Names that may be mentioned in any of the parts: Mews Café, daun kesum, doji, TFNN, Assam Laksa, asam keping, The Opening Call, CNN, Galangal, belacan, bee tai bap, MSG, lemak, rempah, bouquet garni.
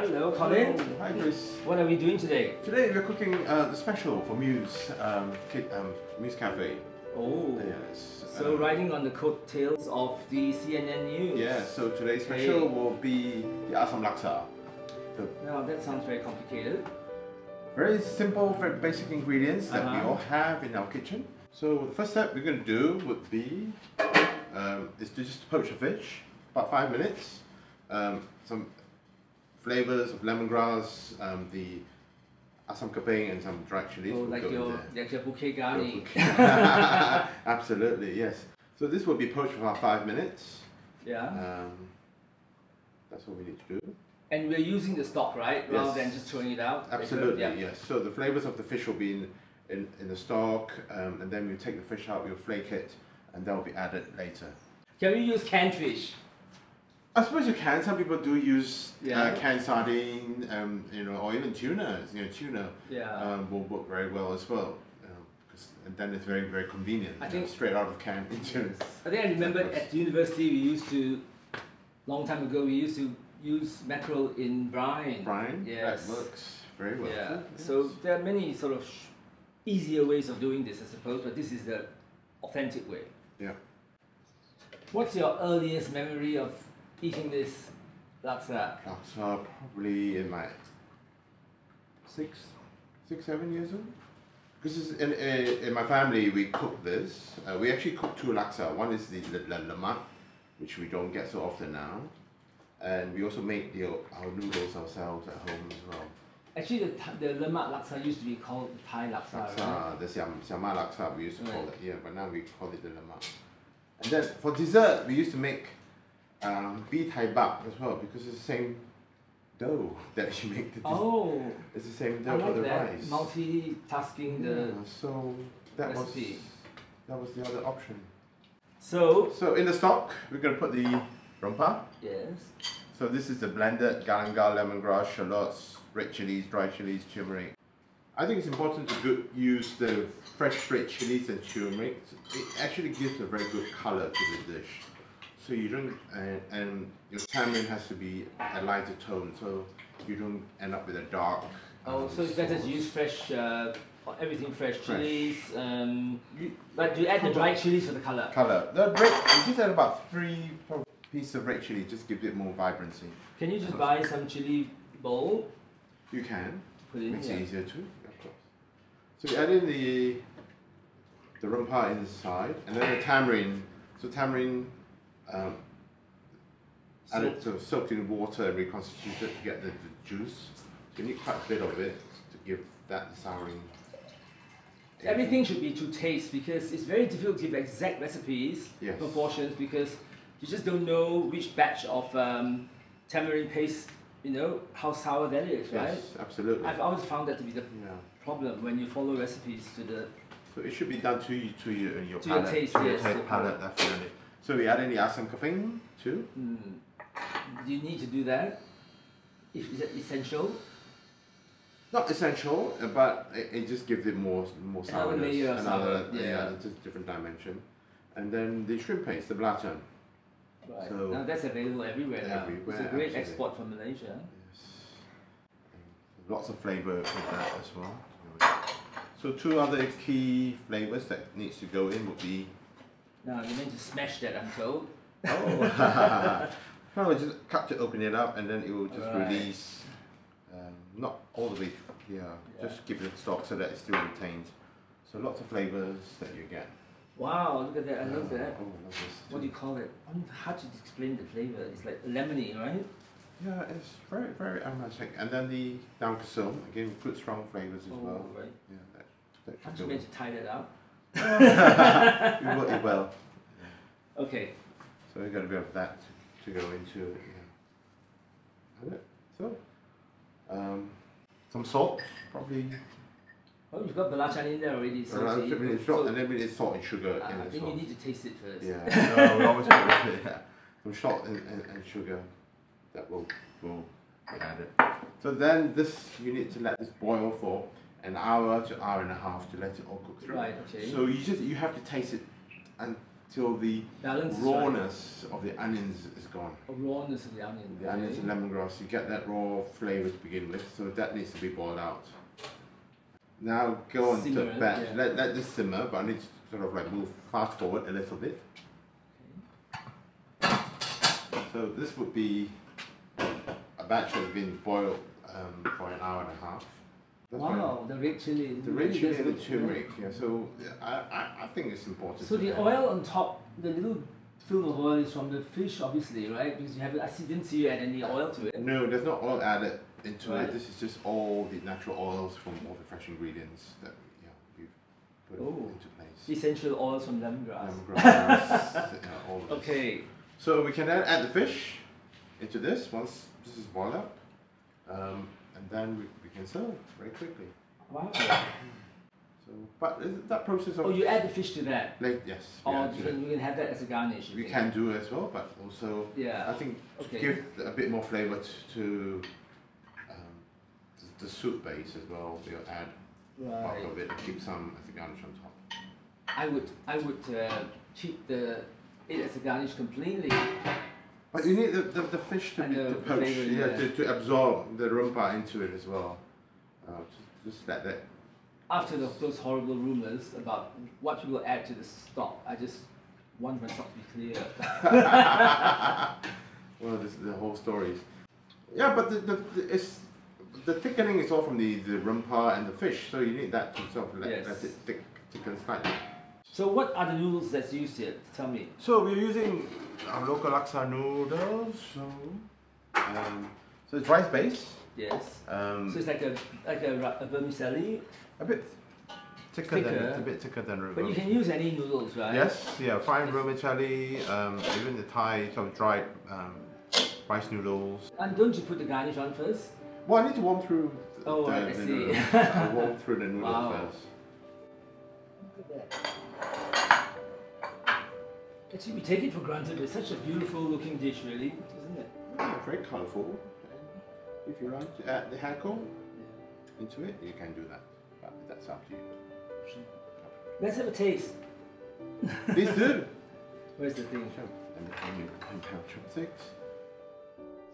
Hello, Colin. Hello. Hi, Chris. What are we doing today? Today we're cooking the special for Mews Mews Café. Oh, yes. So riding on the coattails of the CNN news. Yeah. So today's special will be the Assam Laksa. Now that sounds very complicated. Very simple, very basic ingredients that we all have in our kitchen. So the first step we're going to do would be is to just poach the fish, about 5 minutes. Some flavors of lemongrass, the asam keping, and some dried chilies. Oh, like your bouquet garni. Absolutely, yes. So this will be poached for about 5 minutes. Yeah. That's what we need to do. And we're using the stock, right? Yes. Rather than just throwing it out? Absolutely, yes. So the flavors of the fish will be in the stock, and then we'll take the fish out, we'll flake it, and that will be added later. Can we use canned fish? I suppose you can. Some people do use canned sardine, you know, or even tuna. You know, tuna will work very well as well. And then it's very, very convenient. I think straight out of can into. I think I remember at university we used to, long time ago, we used to use mackerel in brine. Brine? Yes. That works very well. Yeah. Yes. So there are many sort of easier ways of doing this, I suppose, but this is the authentic way. Yeah. What's your earliest memory of eating this laksa? Laksa probably in my six, 7 years old. Because in my family we cook this. We actually cook two laksa. One is the lemak, which we don't get so often now. And we also make our noodles ourselves at home as well. Actually, the lemak laksa used to be called Thai laksa, right? The Siama laksa we used to call it, yeah, but now we call it the lemak. And then for dessert, we used to make bee tai bap as well, because it's the same dough that you make the dessert. Oh! It's the same dough for the rice. Multitasking the so that recipe. That was the other option. So in the stock, we're going to put the rempah. Yes. So this is the blended galangal, lemongrass, shallots, red chilies, dry chilies, turmeric. I think it's important to use the fresh red chilies and turmeric. It actually gives a very good color to the dish. So you don't, and your tamarind has to be a lighter tone, so you don't end up with a dark. Oh, so it's better to use fresh, everything fresh chilies. But do you add the dried chilies for the color? Color. The red, you just add about 3 pieces of red chili, just gives it more vibrancy. Can you just buy some chili bowl? You can. Put it in. Makes it easier too, of course. So we add in the rempah inside, and then the tamarind. So tamarind added, sort of soaked in water and reconstituted to get the juice. So you need quite a bit of it to give that souring. Everything should be to taste, because it's very difficult to give exact recipes, proportions, because you just don't know which batch of tamarind paste, you know, how sour that is, right? Yes, absolutely. I've always found that to be the problem when you follow recipes to the... So it should be done to your palate. To your taste, palate, definitely. So we add in the asam keping too. Do you need to do that? Is it essential? Not essential, but it just gives it more sourness. Another layer of sourness. It's a different dimension. And then the shrimp paste, the belacan. Right. So now that's available everywhere now. It's a great export from Malaysia. Yes. Lots of flavour with that as well. So 2 other key flavours that needs to go in would be... No, you meant to smash that, I'm told. Oh! No, just cut to open it up, and then it will just release, not all the way here, just keep it stock so that it's still retained. So lots of flavours that you get. Wow, look at that, I love that. Oh, I love this. What do you call it? I don't know how to explain the flavour. It's like lemony, right? Yeah, it's very, very aromatic. And then the daun kesum, again, good strong flavours as well. Right. Yeah, that aren't you meant to tie that up? You will eat well. Yeah. Okay. So we've got a bit of that to go into it. Yeah. So, some salt, probably. Oh, you've got belacan in there already, so it's salt and sugar in it. I think you need to taste it first. Yeah, no, we always put it. Yeah. Some salt and sugar that will be added. So then this, you need to let this boil for an hour to 1.5 hours to let it all cook through. Right, okay. So you have to taste it and till the rawness of the onions is gone. Rawness of the onions. The onions and lemongrass, you get that raw flavour to begin with, so that needs to be boiled out. Now go on to batch. Yeah. Let this simmer, but I need to sort of like move fast forward a little bit. Okay. So this would be a batch that's been boiled for an hour and a half. That's wow, the red chili. The red chili and the turmeric. Yeah, so I think it's important. So the oil on top, the little film of oil is from the fish, obviously, right? Because you have it. I didn't see you add any oil to it. No, there's not oil added into it. This is just all the natural oils from all the fresh ingredients that we've put into place. Essential oils from lemongrass. Lemongrass, all this. Okay. So we can then add the fish into this once this is boiled up. And then we can serve very quickly. Wow. So, but that process of... Oh, you add the fish to that? Like, yes. Or you can have that as a garnish? We can do it as well, but also I think to give a bit more flavour to the soup base as well, we'll add part of it and keep some as a garnish on top. I would keep it as a garnish completely. But you need the fish to poach, to absorb the rempah into it as well. Just let that. After those horrible rumours about what you will add to the stock, I just want my stock to be clear. Well, this is the whole story. Yeah, but the thickening is all from the rempah and the fish, so you need that to sort of let it thicken slightly. So what are the noodles that's used here? Tell me. So we're using our local laksa noodles. So it's rice based. Yes. So it's like a vermicelli. A bit thicker. Than vermicelli. But you can use any noodles, right? Yes. Yeah. Fine vermicelli. Even the Thai sort of dried rice noodles. And don't you put the garnish on first? Well, I need to warm through. I see. I warm through the noodles first. Look at that. Actually, we take it for granted. It's such a beautiful looking dish, really, isn't it? Yeah, very colourful. If you want to add the hakon into it, you can do that. But that's up to you. Let's have a taste. Please do. Where's the thing?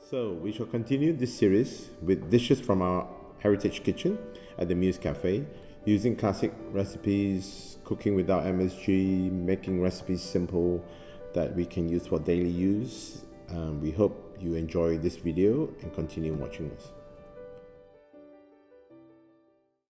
So we shall continue this series with dishes from our heritage kitchen at the Mews Café, using classic recipes, cooking without MSG, making recipes simple that we can use for daily use. We hope you enjoy this video and continue watching us.